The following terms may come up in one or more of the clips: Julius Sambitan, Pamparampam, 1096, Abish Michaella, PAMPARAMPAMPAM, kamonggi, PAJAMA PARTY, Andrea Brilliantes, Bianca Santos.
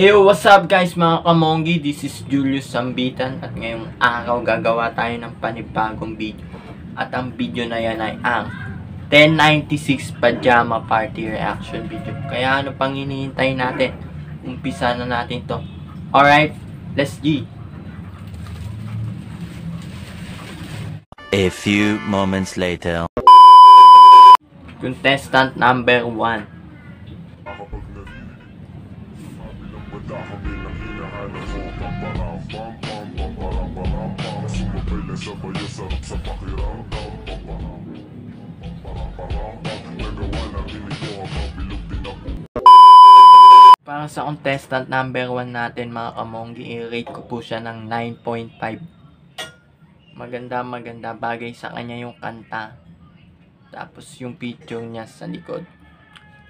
Yo, what's up guys mga kamonggi? This is Julius Sambitan at ngayong araw gagawa tayo ng panibagong video. At ang video na yan ay ang 1096 pajama party reaction video. Kaya ano pang hinihintay natin? Umpisa na natin to. Alright, let's G. A few moments later. Contestant number 1. Para sa contestant number 1 natin mga kamonggi, i-rate ko po siya ng 9.5. Maganda, bagay sa kanya yung kanta. Tapos yung picture niya sa likod.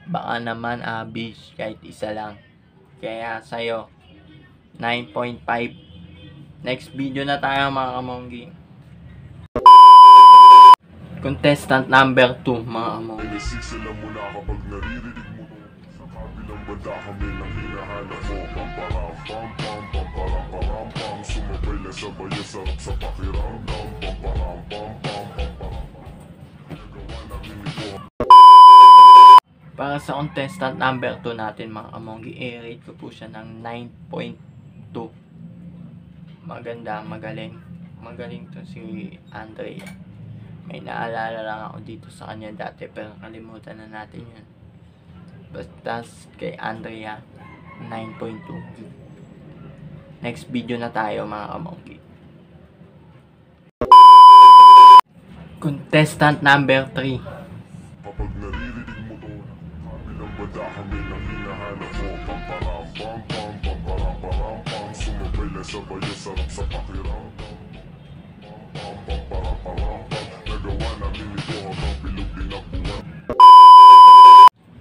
Baka naman Abish, kahit isa lang. Kaya sa'yo, 9.5. Next video na tayo mga kamonggi. Contestant number 2 mga kamonggi. Para sa contestant number 2 natin mga kamonggi, i-rate ko po siya ng 9.2. Maganda, magaling to si Andrea. May naalala lang ako dito sa kanya dati pero kalimutan na natin yun. Basta kay Andrea 9.2. next video na tayo mga kamonggi. Contestant number 3. Kapag naririnig mo to, kami ng bada, kami ng hinahanap mo. Pamparampam, pamparampam,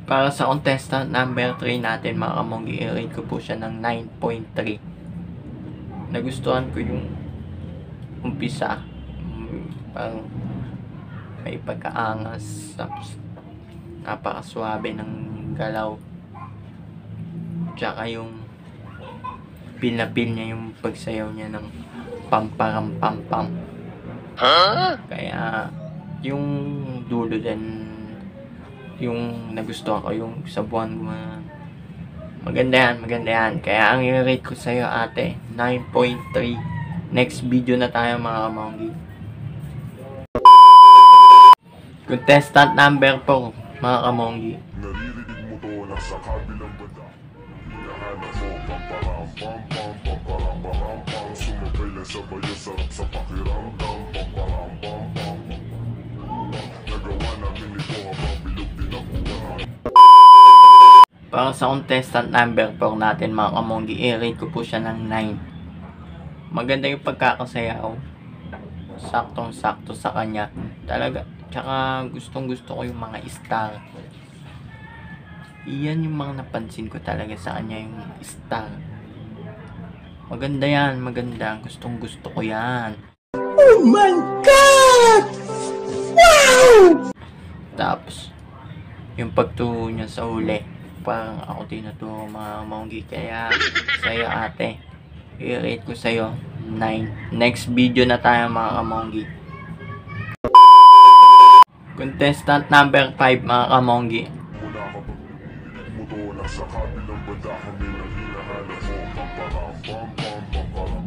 para sa contestant number 3 natin mga kamonggi, i-rate ko po siya ng 9.3. Nagustuhan ko yung umpisa, parang may pagkaangas, tapos napakaswabe ng galaw, tsaka yung pinapil niya yung pagsayaw niya ng pamparampampam. Huh? Kaya yung dulo din yung nagustuhan ko, yung sa buwan maganda yan. Kaya ang i-rate ko sa'yo ate, 9.3. next video na tayo mga kamonggi. Contestant number 4 mga kamonggi. Naririnig mo to, nasa kabilang banda. Para sa contestant number 4 natin mga kamonggi, i-rate ko po siya ng 9. Maganda yung pagkakasayaw, saktong-sakto sa kanya talaga, tsaka gustong-gusto ko yung mga star. Iyan yung mga napansin ko talaga sa kanya, yung star. Maganda yan. Gustong-gusto ko yan. Oh my God! Wow! Tapos, yung pagtuo niya sa uli, parang ako tinutuo mga kamonggi. Kaya, sa'yo ate, i-rate ko sa'yo 9. Next video na tayo mga kamonggi. Contestant number 5 mga kamonggi. Sa kabilang banda kami ng hinahanap mo. Pamparampampam,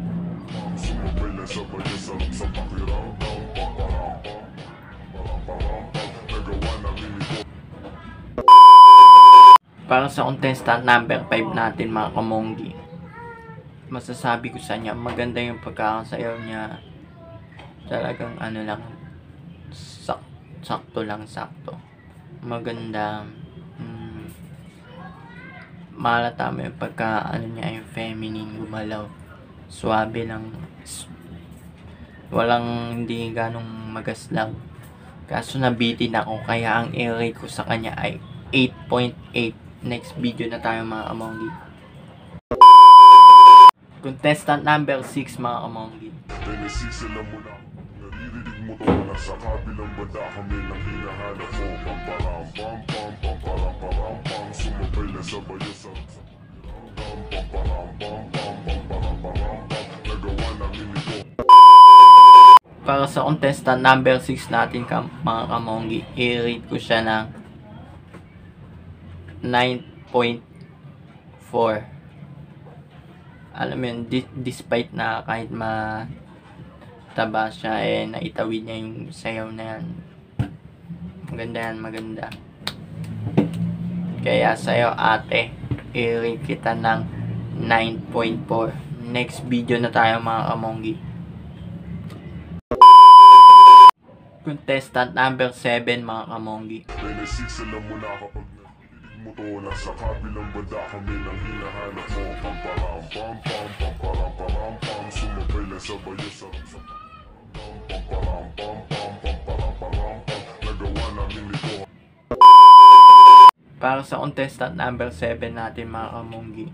sumabay na sabay na sarap sa pakiramdam. Pamparampampam, nagawa namin ito. Para sa contestant number 5 natin mga kamonggi, masasabi ko sa niya, maganda yung pagkakasayaw niya. Talagang ano lang, sakto lang. Maganda. Malata mo yung pagka ano niya, yung feminine, gumalaw, swabe lang, walang hindi ganong magaslaw. Kaso nabitin ako, kaya ang i-rate ko sa kanya ay 8.8. next video na tayo mga kamonggi. Contestant number 6 mga kamonggi. Sa kabilang banda kami ng hinahanap mo. Pamparampampam, pamparampampam, sumabay na sabay sa Para sa contestant number 6 natin mga kamonggi, i-rate ko siya ng 9.4. alam mo yun, despite na kahit mataba siya, eh naitawid niya yung sayaw na yan. Maganda yan, maganda. Kaya sayo ate, i-rate kita ng 9.4. next video na tayo mga kamonggi. Contestant number 7 mga kamonggi. Para sa contestant number 7 natin mga kamonggi,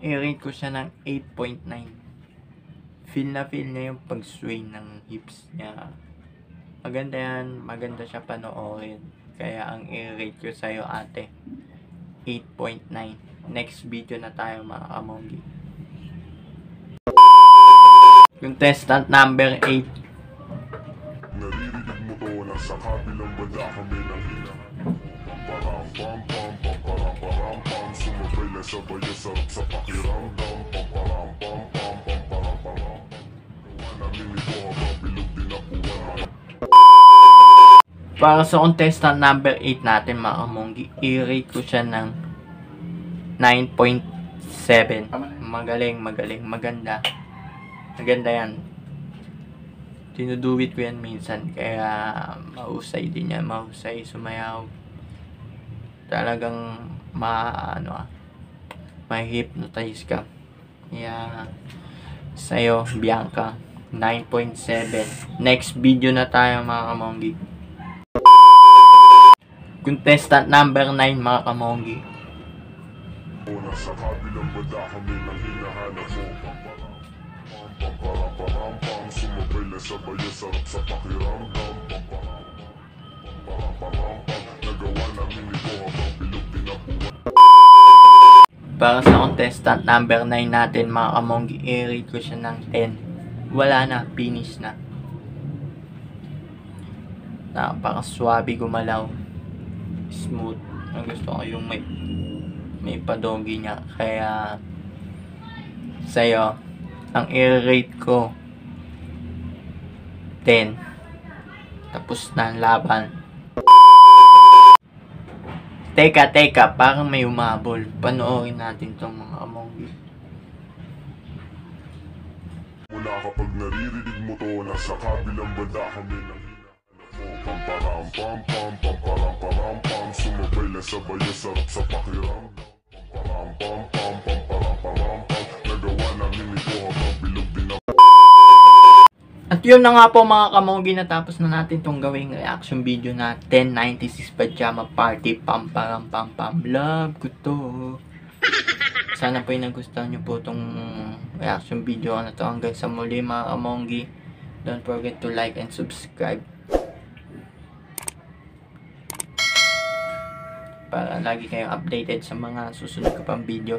i-rate ko siya ng 8.9. Feel na feel niya yung pag-swing ng hips niya. Maganda yan, maganda siya panoorin. Kaya ang i-rate ko sa'yo ate, 8.9. Next video na tayo mga kamonggi. Contestant number 8. Naririnig mo to na sa kabilang banda kami ng ina. Pamparampam, pamparampam, sumabay na sabay na sarap sa pakiramdam. Pamparampam, pamparampam, gawa namin ito habang bilog din ako. Para sa contestant number 8 natin mga kamonggi, i-rate ko siya ng 9.7. Magaling, magaling, maganda. Maganda yan. Tinuduwit ko yan minsan, kaya mahusay din yan, mahusay, sumayaw. Talagang ma-hypnotize ka. Kaya sa'yo, Bianca, 9.7. Next video na tayo mga kamonggi. Contestant number 9 mga kamonggi. Para sa contestant number 9 natin mga kamonggi, i-rate ko siya ng 10. Wala na, finish na. Napaka-swabe gumalaw. Smooth. Ang gusto ko yung may padogi niya. Kaya sa'yo, ang i-rate ko 10. Tapos na ang laban. Teka, teka, parang may umabol. Panoorin natin tong mga kamonggi. Mula kapag naririnig mo to, nasa kabilang banda kami ng hina. Pamparampam, pamparampam, sumabay na sabay na sarap sa pakiramdam. Pamparampam, pamparampam, nagawa namin ito habang bilog din ako. At yun na nga po mga kamonggi, natapos na natin tong gawing reaction video na 1096 Pajama Party Pamparampampam. Love ko to. Sana po yung nagustuhan nyo po tong reaction video na to. Hanggang sa muli mga kamonggi, don't forget to like and subscribe para lagi kayong updated sa mga susunod ko pang video.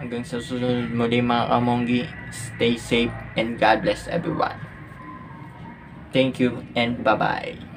Hanggang sa susunod muli mga kamonggi, stay safe and God bless everyone. Thank you and bye-bye.